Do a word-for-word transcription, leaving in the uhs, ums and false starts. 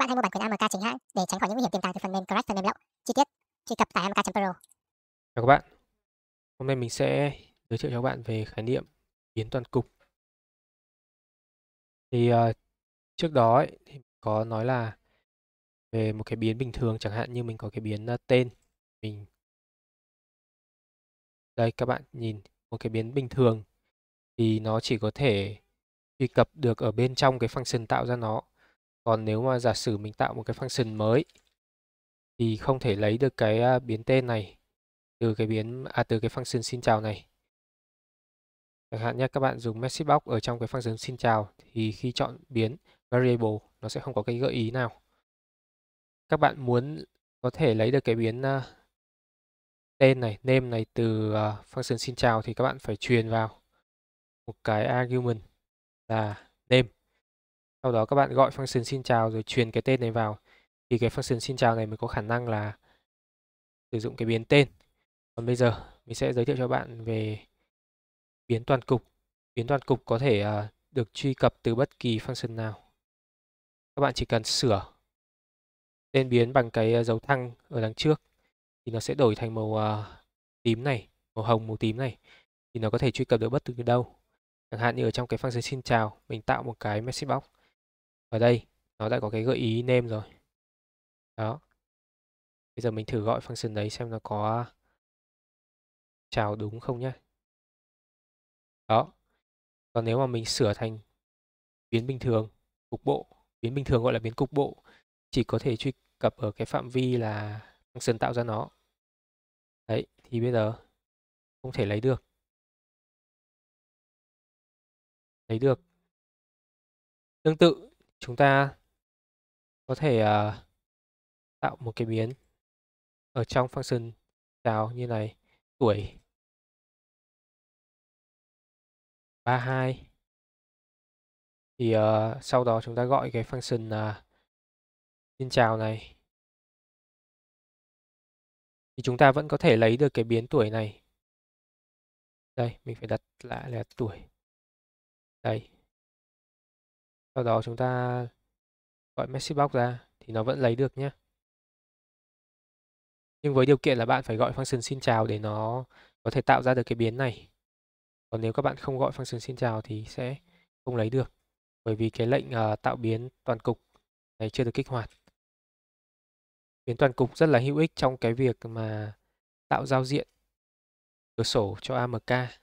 bạn hãy mua bản quyền a em ca chính hãng để tránh khỏi những nguy hiểm tiềm tàng từ phần mềm crash, phần mềm lậu. Chi tiết truy cập tại a em ca chấm pro. Chào các bạn, hôm nay mình sẽ giới thiệu cho các bạn về khái niệm biến toàn cục. Thì uh, trước đó ấy, thì mình có nói là về một cái biến bình thường, chẳng hạn như mình có cái biến uh, tên mình đây, các bạn nhìn một cái biến bình thường thì nó chỉ có thể truy cập được ở bên trong cái function tạo ra nó. Còn nếu mà giả sử mình tạo một cái function mới thì không thể lấy được cái biến tên này từ cái biến à từ cái function xin chào này. Chẳng hạn nhé, các bạn dùng message box ở trong cái function xin chào thì khi chọn biến variable nó sẽ không có cái gợi ý nào. Các bạn muốn có thể lấy được cái biến uh, tên này, name này từ uh, function xin chào thì các bạn phải truyền vào một cái argument là name. Sau đó các bạn gọi function xin chào rồi truyền cái tên này vào thì cái function xin chào này mới có khả năng là sử dụng cái biến tên. Còn bây giờ mình sẽ giới thiệu cho bạn về biến toàn cục. Biến toàn cục có thể uh, được truy cập từ bất kỳ function nào. Các bạn chỉ cần sửa tên biến bằng cái dấu thăng ở đằng trước thì nó sẽ đổi thành màu uh, tím này, màu hồng, màu tím này, thì nó có thể truy cập được bất cứ đâu. Chẳng hạn như ở trong cái function xin chào mình tạo một cái message box, ở đây nó đã có cái gợi ý name rồi đó. Bây giờ mình thử gọi function đấy xem nó có chào đúng không nhé. Đó, còn nếu mà mình sửa thành biến bình thường cục bộ, biến bình thường gọi là biến cục bộ chỉ có thể truy cập ở cái phạm vi là function tạo ra nó đấy, thì bây giờ không thể lấy được lấy được tương tự. Chúng ta có thể uh, tạo một cái biến ở trong function chào như này, tuổi ba mươi hai, thì uh, sau đó chúng ta gọi cái function uh, xin chào này thì chúng ta vẫn có thể lấy được cái biến tuổi này. Đây mình phải đặt lại là tuổi đây. Sau đó chúng ta gọi message box ra thì nó vẫn lấy được nhé. Nhưng với điều kiện là bạn phải gọi function xin chào để nó có thể tạo ra được cái biến này. Còn nếu các bạn không gọi function xin chào thì sẽ không lấy được, bởi vì cái lệnh uh, tạo biến toàn cục này chưa được kích hoạt. Biến toàn cục rất là hữu ích trong cái việc mà tạo giao diện cửa sổ cho a em ca.